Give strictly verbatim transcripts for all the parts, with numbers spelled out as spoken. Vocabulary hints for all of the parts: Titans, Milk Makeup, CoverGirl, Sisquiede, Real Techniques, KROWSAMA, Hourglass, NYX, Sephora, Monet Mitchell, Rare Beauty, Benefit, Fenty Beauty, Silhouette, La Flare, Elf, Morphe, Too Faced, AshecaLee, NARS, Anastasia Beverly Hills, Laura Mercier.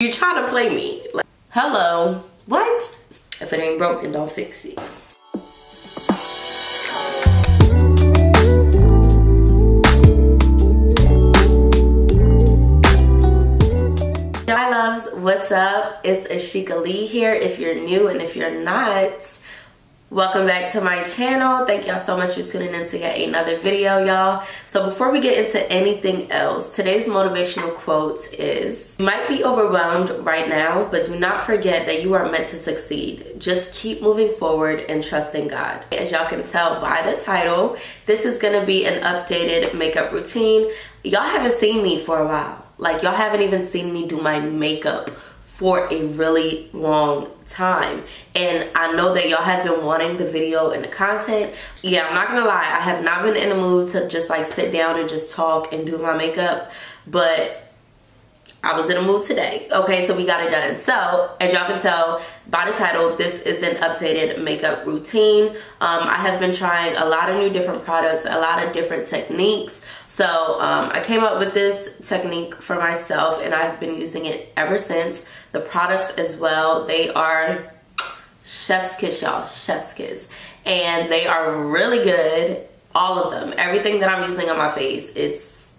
You're trying to play me. Like, hello. What? If it ain't broke, then don't fix it. Hi loves, what's up? It's AshecaLee here. If you're new and if you're not, welcome back to my channel. Thank y'all so much for tuning in to get another video, y'all. So before we get into anything else, today's motivational quote is, you might be overwhelmed right now, but do not forget that you are meant to succeed. Just keep moving forward and trust in God. As y'all can tell by the title, this is gonna be an updated makeup routine. Y'all haven't seen me for a while. Like, y'all haven't even seen me do my makeup for a really long time, and I know that y'all have been wanting the video and the content. Yeah, I'm not gonna lie, I have not been in the mood to just like sit down and just talk and do my makeup, but I was in the mood today. Okay, so we got it done. So as y'all can tell by the title, this is an updated makeup routine. um, I have been trying a lot of new different products, a lot of different techniques. So um, I came up with this technique for myself and I've been using it ever since. The products as well, they are chef's kiss, y'all, chef's kiss. And they are really good, all of them. Everything that I'm using on my face, it's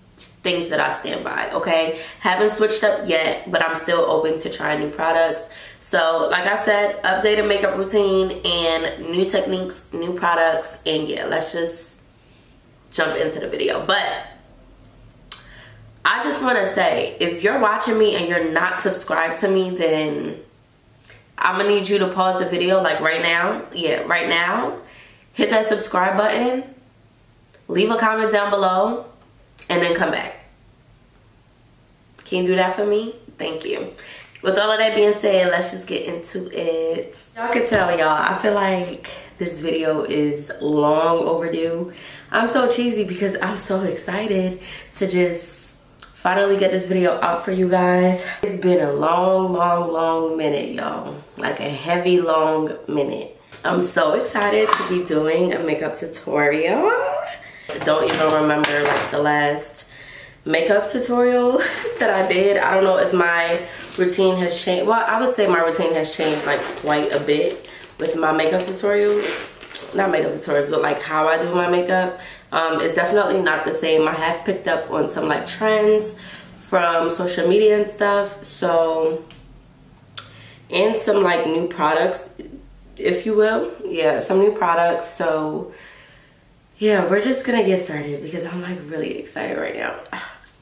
things that I stand by, okay? Haven't switched up yet, but I'm still open to trying new products. So like I said, updated makeup routine and new techniques, new products, and yeah, let's just jump into the video. But I just want to say, if you're watching me and you're not subscribed to me, then I'm gonna need you to pause the video like right now. Yeah, right now, hit that subscribe button, leave a comment down below, and then come back. Can you do that for me? Thank you. With all of that being said, let's just get into it. Y'all can tell, y'all, I feel like this video is long overdue. I'm so cheesy because I'm so excited to just finally get this video out for you guys. It's been a long, long, long minute, y'all. Like a heavy, long minute. I'm so excited to be doing a makeup tutorial. I don't even remember like the last makeup tutorial that I did. I don't know if my routine has changed. Well, I would say my routine has changed like quite a bit with my makeup tutorials. Not makeup tutorials, but like how I do my makeup. Um, it's definitely not the same. I have picked up on some like trends from social media and stuff. So, and some like new products, if you will. Yeah, some new products. So yeah, we're just gonna get started because I'm like really excited right now.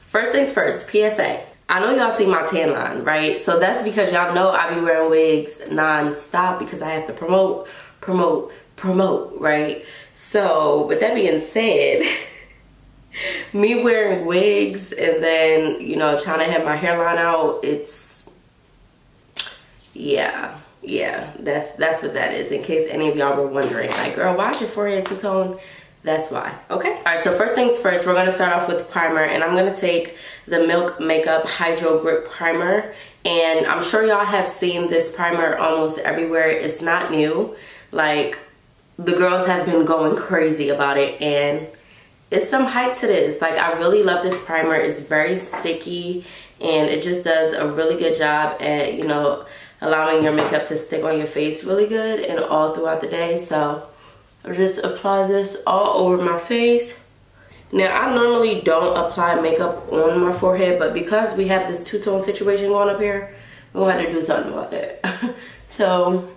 First things first, P S A. I know y'all see my tan line, right? So that's because y'all know I be wearing wigs non-stop because I have to promote, promote, promote, right? So with that being said, me wearing wigs and then, you know, trying to have my hairline out, it's, yeah, yeah, that's that's what that is, in case any of y'all were wondering, like, girl, why is your forehead two-tone? That's why, okay? All right, so first things first, we're gonna start off with primer, and I'm gonna take the Milk Makeup Hydro Grip Primer, and I'm sure y'all have seen this primer almost everywhere. It's not new. Like, the girls have been going crazy about it, and it's some hype to this. Like, I really love this primer. It's very sticky, and it just does a really good job at, you know, allowing your makeup to stick on your face really good and all throughout the day, so I just apply this all over my face. Now, I normally don't apply makeup on my forehead, but because we have this two-tone situation going up here, we're gonna have to do something about that. So,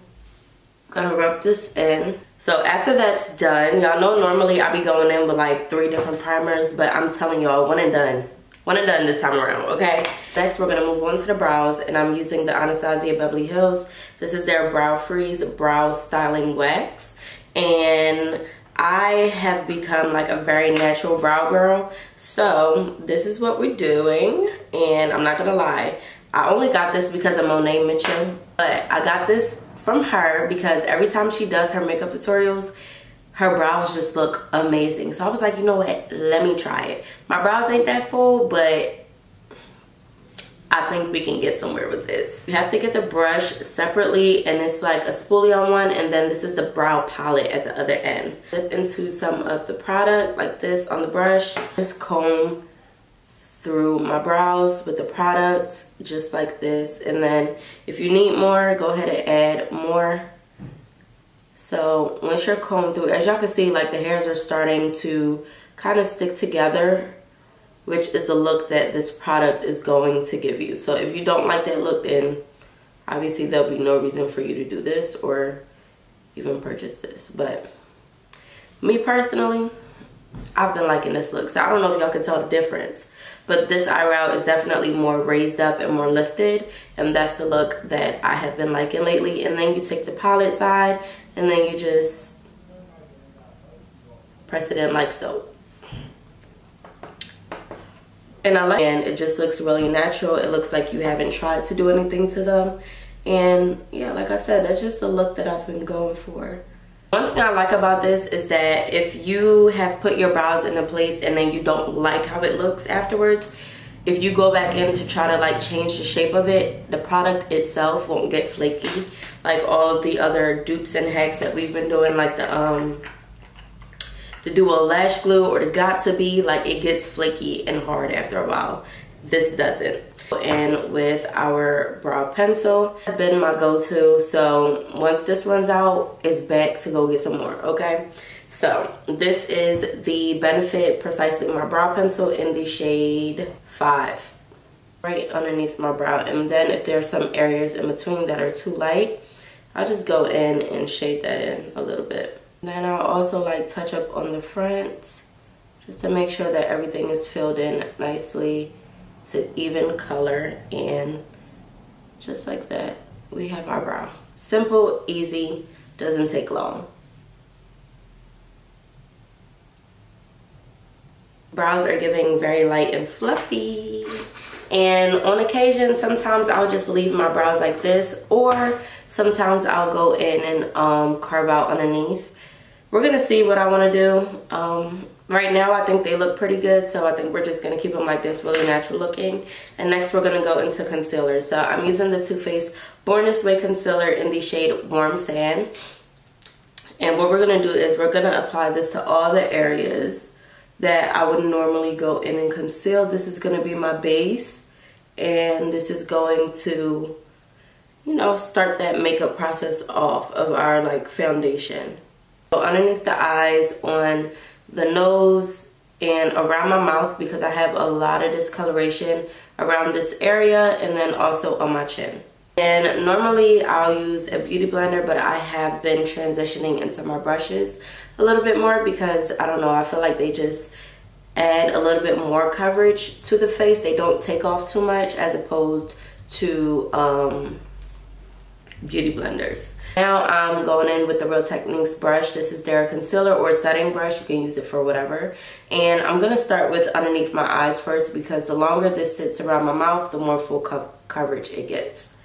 gonna rub this in. So after that's done, y'all know normally I be going in with like three different primers, but I'm telling y'all, one and done. One and done this time around, okay? Next, we're gonna move on to the brows, and I'm using the Anastasia Beverly Hills. This is their Brow Freeze Brow Styling Wax. And I have become like a very natural brow girl, so this is what we're doing. And I'm not gonna lie, I only got this because of Monet Mitchell, but I got this from her because every time she does her makeup tutorials, her brows just look amazing. So I was like, you know what, let me try it. My brows ain't that full, but I think we can get somewhere with this. You have to get the brush separately, and it's like a spoolie on one, and then this is the brow palette at the other end. Dip into some of the product like this on the brush. Just comb through my brows with the product, just like this. And then if you need more, go ahead and add more. So once you're combed through, as y'all can see, like the hairs are starting to kind of stick together, which is the look that this product is going to give you. So if you don't like that look, then obviously there'll be no reason for you to do this or even purchase this. But me personally, I've been liking this look. So I don't know if y'all can tell the difference, but this eyebrow is definitely more raised up and more lifted, and that's the look that I have been liking lately. And then you take the palette side and then you just press it in like so. And I like it, and it just looks really natural. It looks like you haven't tried to do anything to them. And yeah, like I said, that's just the look that I've been going for. One thing I like about this is that if you have put your brows into place and then you don't like how it looks afterwards, if you go back in to try to like change the shape of it, the product itself won't get flaky like all of the other dupes and hacks that we've been doing, like the um the dual lash glue or the got to be, like it gets flaky and hard after a while. This doesn't. And with our brow pencil, it's been my go-to. So once this runs out, it's back to go get some more. Okay, so this is the Benefit Precisely My Brow Pencil in the shade five, right underneath my brow. And then if there's some areas in between that are too light, I'll just go in and shade that in a little bit. Then I'll also like touch up on the front just to make sure that everything is filled in nicely to even color. And just like that, we have our brow. Simple, easy, doesn't take long. Brows are giving very light and fluffy, and on occasion sometimes I'll just leave my brows like this, or sometimes I'll go in and um, carve out underneath. We're gonna see what I want to do. um, Right now, I think they look pretty good, so I think we're just going to keep them like this, really natural looking. And next, we're going to go into concealer. So I'm using the Too Faced Born This Way Concealer in the shade Warm Sand. And what we're going to do is we're going to apply this to all the areas that I would normally go in and conceal. This is going to be my base, and this is going to, you know, start that makeup process off of our, like, foundation. So underneath the eyes, on the nose, and around my mouth, because I have a lot of discoloration around this area, and then also on my chin. And normally I'll use a beauty blender, but I have been transitioning into my brushes a little bit more because, I don't know, I feel like they just add a little bit more coverage to the face. They don't take off too much as opposed to um, beauty blenders. Now I'm going in with the Real Techniques brush. This is their concealer or setting brush. You can use it for whatever. And I'm going to start with underneath my eyes first, because the longer this sits around my mouth, the more full co coverage it gets.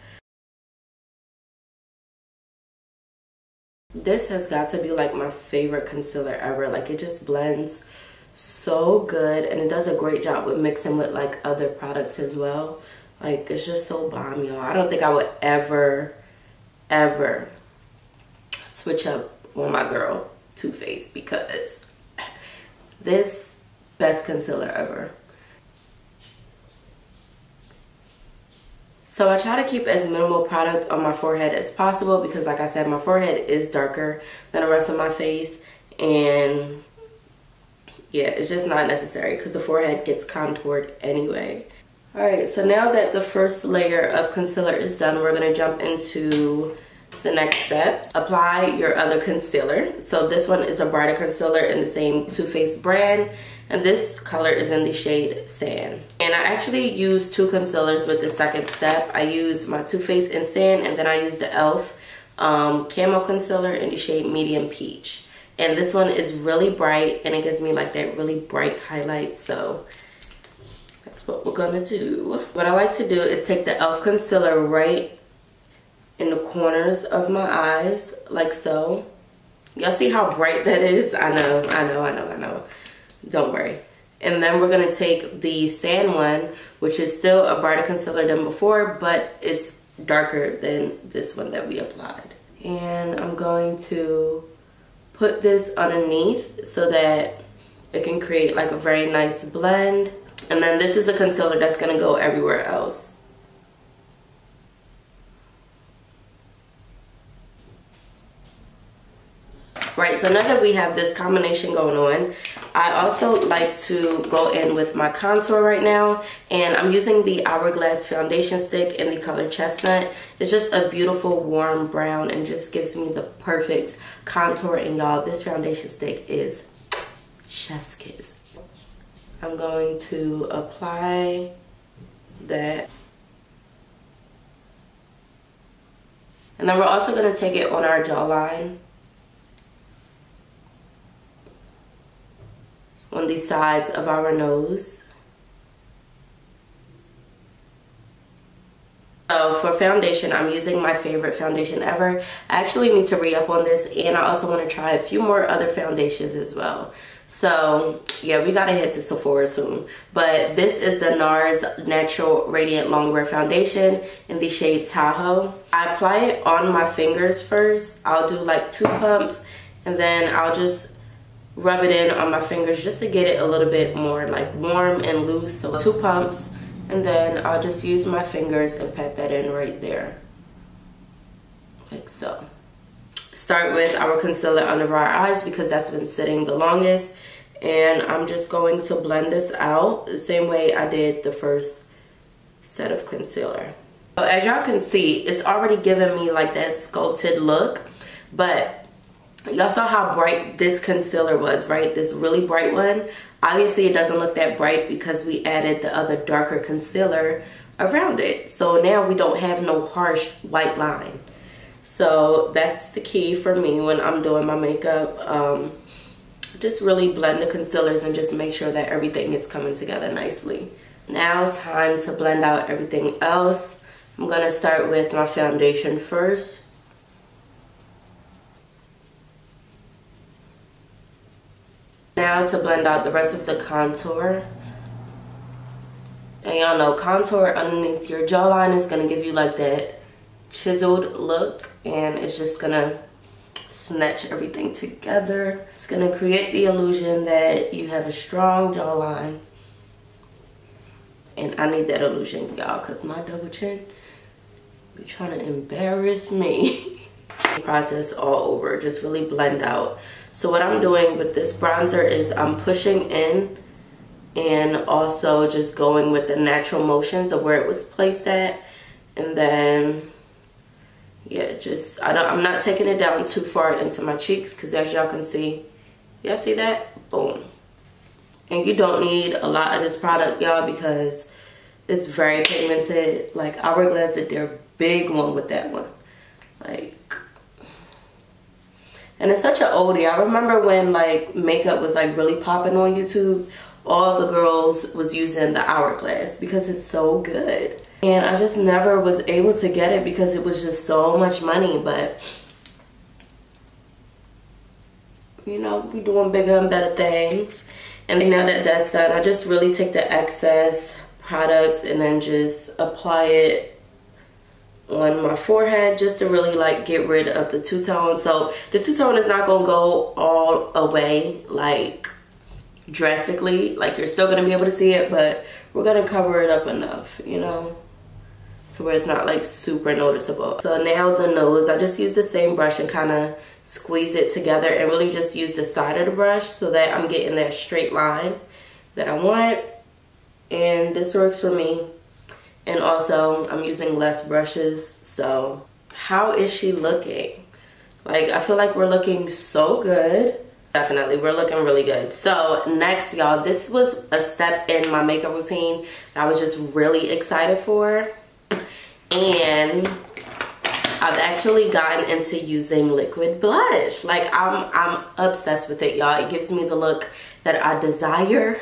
This has got to be like my favorite concealer ever. Like, it just blends so good, and it does a great job with mixing with like other products as well. Like, it's just so bomb, y'all. I don't think I would ever, ever switch up on my girl Too Faced, because this best concealer ever. So I try to keep as minimal product on my forehead as possible, because like I said, my forehead is darker than the rest of my face, and yeah, it's just not necessary because the forehead gets contoured anyway. Alright, so now that the first layer of concealer is done, we're going to jump into the next steps. Apply your other concealer. So this one is a brighter concealer in the same Too Faced brand, and this color is in the shade Sand. And I actually use two concealers with the second step. I use my Too Faced in Sand, and then I use the Elf um, Camo Concealer in the shade Medium Peach. And this one is really bright, and it gives me like that really bright highlight, so that's what we're gonna do. What I like to do is take the Elf concealer right in the corners of my eyes, like so. Y'all see how bright that is? I know, I know, I know, I know. Don't worry. And then we're gonna take the Sand one, which is still a brighter concealer than before, but it's darker than this one that we applied. And I'm going to put this underneath so that it can create like a very nice blend. And then this is a concealer that's going to go everywhere else. Right, so now that we have this combination going on, I also like to go in with my contour right now. And I'm using the Hourglass foundation stick in the color Chestnut. It's just a beautiful warm brown and just gives me the perfect contour. And y'all, this foundation stick is chef's kiss. I'm going to apply that. And then we're also going to take it on our jawline, on the sides of our nose. So for foundation, I'm using my favorite foundation ever. I actually need to re-up on this, and I also want to try a few more other foundations as well. So yeah, we gotta head to Sephora soon. But this is the NARS Natural Radiant Longwear Foundation in the shade Tahoe. I apply it on my fingers first. I'll do like two pumps, and then I'll just rub it in on my fingers just to get it a little bit more like warm and loose. So two pumps, and then I'll just use my fingers and pat that in right there, like so. Start with our concealer under our eyes because that's been sitting the longest, and I'm just going to blend this out the same way I did the first set of concealer. So as y'all can see, it's already giving me like that sculpted look, but y'all saw how bright this concealer was, right? This really bright one. Obviously, it doesn't look that bright because we added the other darker concealer around it. So now we don't have no harsh white line. So that's the key for me when I'm doing my makeup. Um, just really blend the concealers and just make sure that everything is coming together nicely. Now, time to blend out everything else. I'm going to start with my foundation first. Now to blend out the rest of the contour. And y'all know contour underneath your jawline is going to give you like that chiseled look, and it's just going to snatch everything together. It's going to create the illusion that you have a strong jawline, and I need that illusion, y'all, because my double chin be trying to embarrass me. Process all over, just really blend out. So what I'm doing with this bronzer is I'm pushing in and also just going with the natural motions of where it was placed at. And then yeah, just I don't I'm not taking it down too far into my cheeks because as y'all can see, y'all see that? Boom. And you don't need a lot of this product, y'all, because it's very pigmented. Like, Hourglass did their big one with that one. Like, and it's such an oldie. I remember when like makeup was like really popping on YouTube, all the girls was using the Hourglass because it's so good. And I just never was able to get it because it was just so much money, but you know, we doing bigger and better things. And now that that's done, I just really take the excess products and then just apply it on my forehead just to really like get rid of the two-tone. So the two-tone is not gonna go all away like drastically, like you're still gonna be able to see it, but we're gonna cover it up enough, you know, to where it's not like super noticeable. So now the nose, I just use the same brush and kind of squeeze it together and really just use the side of the brush so that I'm getting that straight line that I want, and this works for me. And also, I'm using less brushes, so how is she looking? Like, I feel like we're looking so good. Definitely, we're looking really good. So next, y'all, this was a step in my makeup routine that I was just really excited for. And I've actually gotten into using liquid blush. Like, I'm, I'm obsessed with it, y'all. It gives me the look that I desire,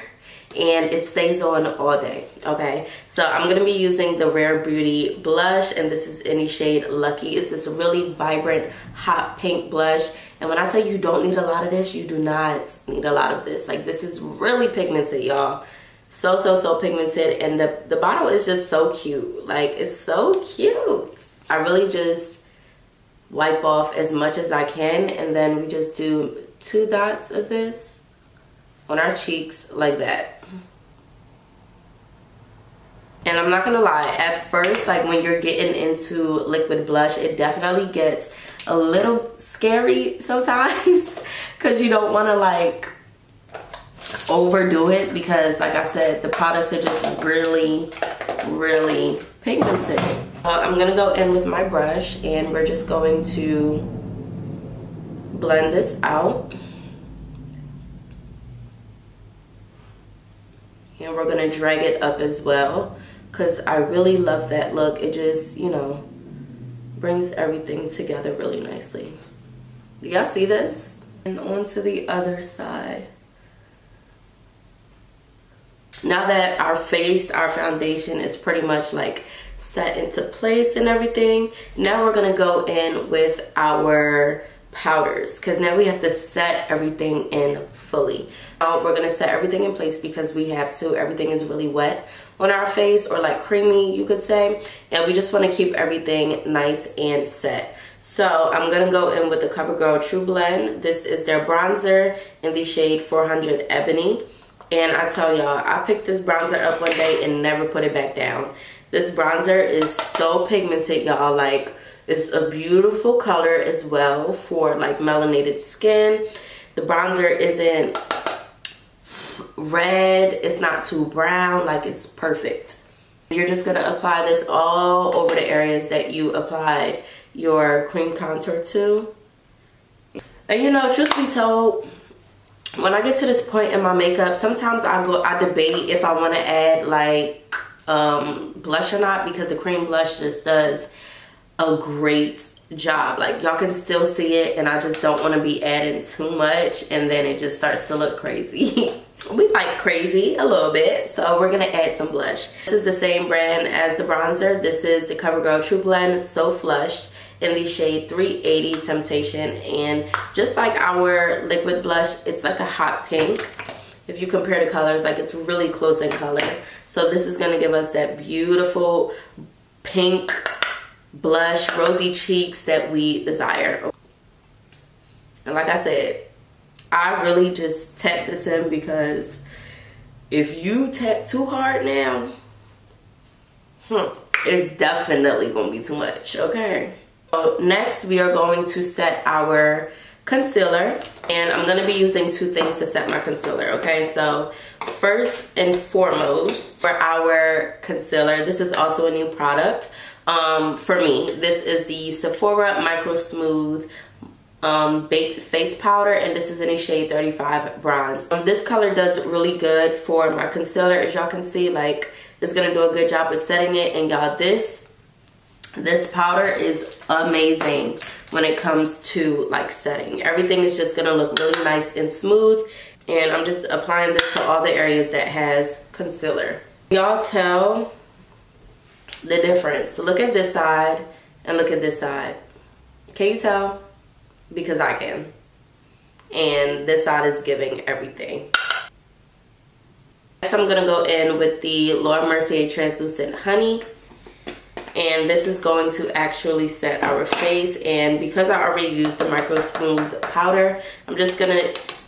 and it stays on all day, okay? So I'm gonna be using the Rare Beauty blush, and this is in the shade Lucky. It's this really vibrant, hot pink blush. And when I say you don't need a lot of this, you do not need a lot of this. Like, this is really pigmented, y'all. So, so, so pigmented, and the, the bottle is just so cute. Like, it's so cute. I really just wipe off as much as I can, and then we just do two dots of this on our cheeks like that. And I'm not gonna lie, at first, like when you're getting into liquid blush, it definitely gets a little scary sometimes because you don't want to like overdo it, because like I said, the products are just really, really pigmented. Uh, I'm gonna go in with my brush and we're just going to blend this out. And we're gonna drag it up as well because I really love that look. It just, you know, brings everything together really nicely. Do y'all see this? And on to the other side. Now that our face, our foundation is pretty much like set into place and everything, now we're gonna go in with our powders because now we have to set everything in fully. Now we're gonna set everything in place because we have to. Everything is really wet on our face, or like creamy you could say, and we just want to keep everything nice and set. So I'm gonna go in with the CoverGirl True Blend. This is their bronzer in the shade four hundred Ebony, and I tell y'all, I picked this bronzer up one day and never put it back down. This bronzer is so pigmented, y'all. Like, it's a beautiful color as well for like melanated skin. The bronzer isn't red, it's not too brown, like it's perfect. You're just gonna apply this all over the areas that you applied your cream contour to. And you know, truth be told, when I get to this point in my makeup, sometimes I go, I debate if I want to add like um, blush or not, because the cream blush just does a great job. Like, y'all can still see it, and I just don't want to be adding too much and then it just starts to look crazy. We like crazy a little bit, so we're gonna add some blush. This is the same brand as the bronzer. This is the CoverGirl True Blend So Flushed in the shade three eighty Temptation, and just like our liquid blush, it's like a hot pink. If you compare the colors, like, it's really close in color. So this is gonna give us that beautiful pink blush, rosy cheeks that we desire. And like I said, I really just tap this in because if you tap too hard now, hmm, it's definitely gonna be too much, okay? So next we are going to set our concealer, and I'm gonna be using two things to set my concealer, okay? So first and foremost, for our concealer, this is also a new product. Um, for me, this is the Sephora Micro Smooth um, Baked Face Powder, and this is in the shade thirty-five Bronze. Um, this color does really good for my concealer, as y'all can see. Like, it's gonna do a good job of setting it, and y'all, this this powder is amazing when it comes to like setting. Everything is just gonna look really nice and smooth, and I'm just applying this to all the areas that has concealer. Y'all tell the difference. So look at this side and look at this side. Can you tell? Because I can. And this side is giving everything. Next, I'm gonna go in with the Laura Mercier Translucent Honey, and this is going to actually set our face. And because I already used the Micro Smooth powder, I'm just gonna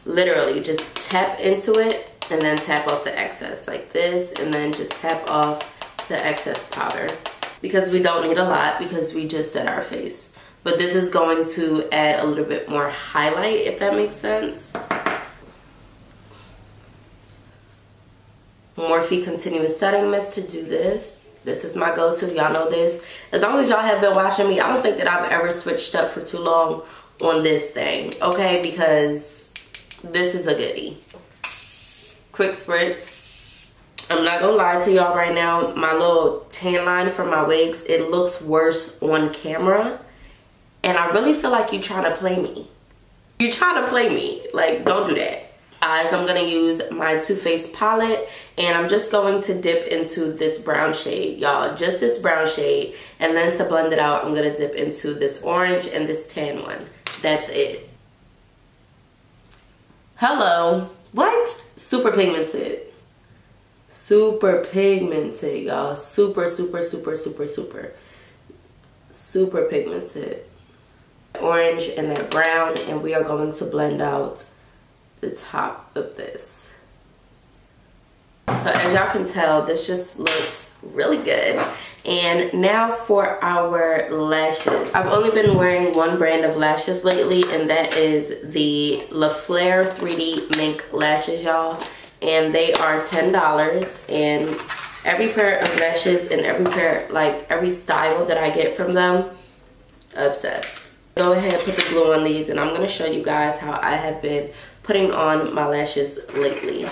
literally just tap into it and then tap off the excess like this, and then just tap off the excess powder, because we don't need a lot because we just set our face. But this is going to add a little bit more highlight, if that makes sense. Morphe Continuous Setting Mist to do this. This is my go-to, y'all know this. As long as y'all have been watching me, I don't think that I've ever switched up for too long on this thing, okay? Because this is a goodie. Quick spritz. I'm not gonna lie to y'all right now, my little tan line from my wigs, it looks worse on camera, and I really feel like you trying to play me. You trying to play me, like, don't do that. Eyes, I'm gonna use my Too Faced palette, and I'm just going to dip into this brown shade, y'all, just this brown shade, and then to blend it out, I'm gonna dip into this orange and this tan one. That's it. Hello, what? Super pigmented. Super pigmented, y'all. Super, super, super, super, super. Super pigmented. Orange and that brown, and we are going to blend out the top of this. So So as y'all can tell, this just looks really good. And now for our lashes. I've only been wearing one brand of lashes lately, and that is the La Flare three D Mink Lashes, y'all. And they are ten dollars, and every pair of lashes and every pair, like every style that I get from them, obsessed. Go ahead, put the glue on these, and I'm gonna show you guys how I have been putting on my lashes lately.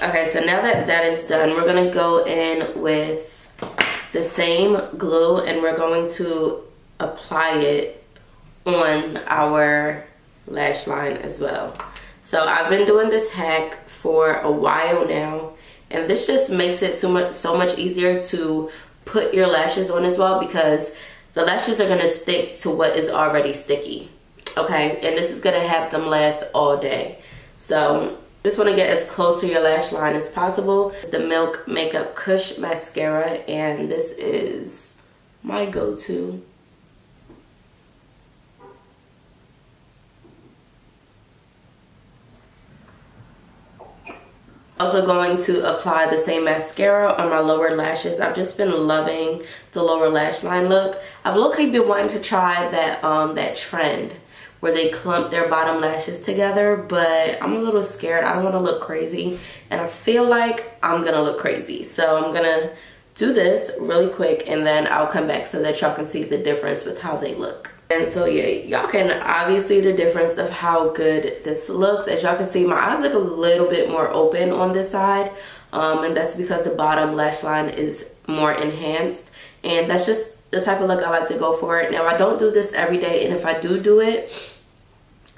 Okay, so now that that is done, we're gonna go in with the same glue, and we're going to apply it on our lash line as well. So I've been doing this hack for a while now, and this just makes it so much so much easier to put your lashes on as well, because the lashes are gonna stick to what is already sticky, okay? And this is gonna have them last all day. So just want to get as close to your lash line as possible. It's the Milk Makeup Cush Mascara, and this is my go-to. Also going to apply the same mascara on my lower lashes. I've just been loving the lower lash line look. I've locally been wanting to try that um, that trend where they clump their bottom lashes together, but I'm a little scared. I don't want to look crazy, and I feel like I'm gonna look crazy. So I'm gonna do this really quick, and then I'll come back so that y'all can see the difference with how they look. And so yeah, y'all can obviously see the difference of how good this looks. As y'all can see, my eyes look a little bit more open on this side, um, and that's because the bottom lash line is more enhanced, and that's just the type of look I like to go for. It now, I don't do this every day, and if I do do it,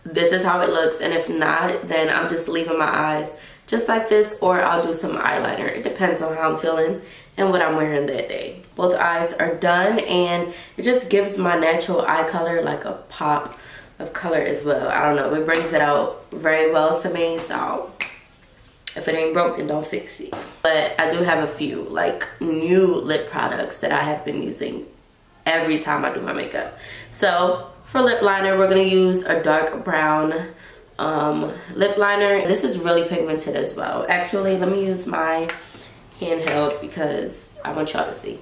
this is how it looks, and if not, then I'm just leaving my eyes just like this, or I'll do some eyeliner. It depends on how I'm feeling and what I'm wearing that day. Both eyes are done, and it just gives my natural eye color like a pop of color as well. I don't know, it brings it out very well to me. So if it ain't broke, then don't fix it. But I do have a few like new lip products that I have been using every time I do my makeup. So for lip liner, we're gonna use a dark brown um, lip liner. This is really pigmented as well. Actually, let me use my handheld because I want y'all to see.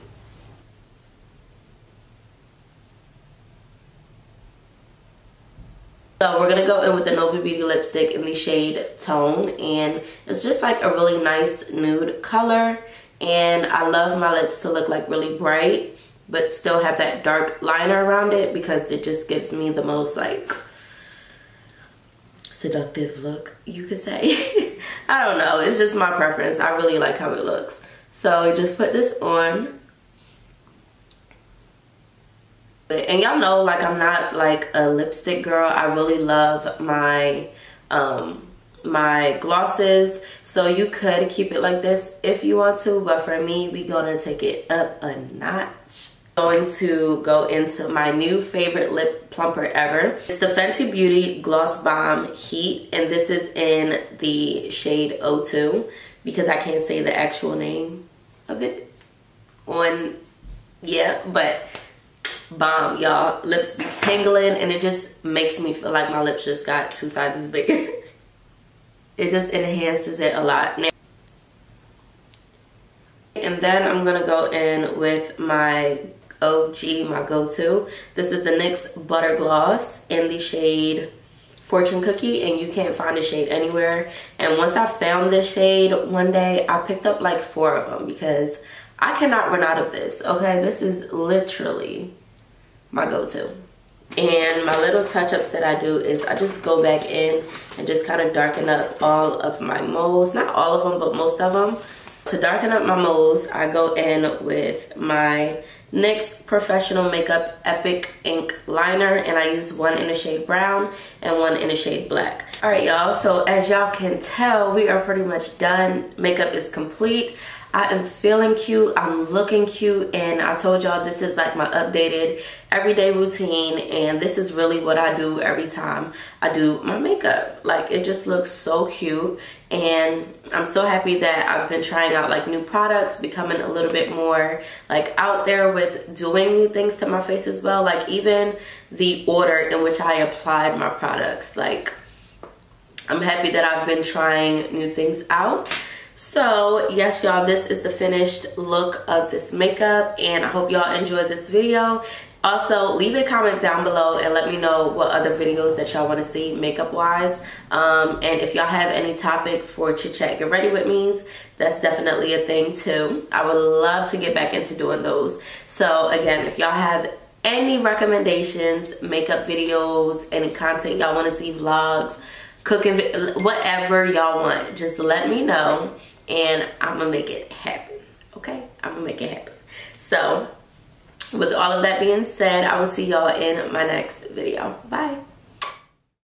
So we're gonna go in with the Nova Beauty lipstick in the shade Tone, and it's just like a really nice nude color, and I love my lips to look like really bright but still have that dark liner around it, because it just gives me the most like seductive look, you could say. I don't know, it's just my preference. I really like how it looks. So just put this on. And y'all know, like, I'm not like a lipstick girl. I really love my um my glosses, so you could keep it like this if you want to, but for me, we gonna take it up a notch. Going to go into my new favorite lip plumper ever. It's the Fenty Beauty Gloss Bomb Heat, and this is in the shade oh two, because I can't say the actual name of it on, yeah, but bomb, y'all. Lips be tingling, and it just makes me feel like my lips just got two sizes bigger. It just enhances it a lot. And then I'm gonna go in with my O G, my go-to. This is the NYX Butter Gloss in the shade Fortune Cookie, and you can't find the shade anywhere. And once I found this shade one day, I picked up like four of them, because I cannot run out of this, okay? This is literally my go-to. And my little touch-ups that I do is I just go back in and just kind of darken up all of my moles. Not all of them, but most of them. To darken up my moles, I go in with my NYX Professional Makeup Epic Ink Liner, and I use one in the shade brown and one in the shade black. All right, y'all, so as y'all can tell, we are pretty much done. Makeup is complete. I am feeling cute, I'm looking cute, and I told y'all this is like my updated everyday routine, and this is really what I do every time I do my makeup. Like, it just looks so cute, and I'm so happy that I've been trying out like new products, becoming a little bit more like out there with doing new things to my face as well. Like, even the order in which I applied my products, like, I'm happy that I've been trying new things out. So yes, y'all, this is the finished look of this makeup, and I hope y'all enjoyed this video. Also, leave a comment down below and let me know what other videos that y'all want to see makeup wise. Um, and if y'all have any topics for Chit Chat Get Ready With Me's, that's definitely a thing too. I would love to get back into doing those. So again, if y'all have any recommendations, makeup videos, any content y'all want to see, vlogs, cooking, whatever y'all want, just let me know and I'm gonna make it happen. Okay, I'm gonna make it happen. So with all of that being said, I will see y'all in my next video. Bye.